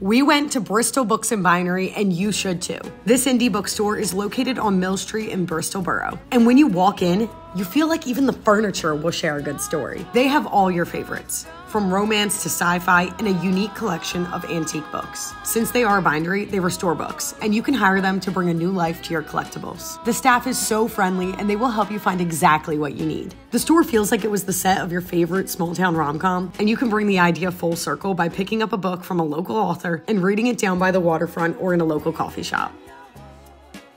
We went to Bristol Books and Bindery, and you should too. This indie bookstore is located on Mill Street in Bristol Borough. And when you walk in, you feel like even the furniture will share a good story. They have all your favorites, from romance to sci-fi, and a unique collection of antique books. Since they are a bindery, they restore books, and you can hire them to bring a new life to your collectibles. The staff is so friendly, and they will help you find exactly what you need. The store feels like it was the set of your favorite small-town rom-com, and you can bring the idea full circle by picking up a book from a local author and reading it down by the waterfront or in a local coffee shop.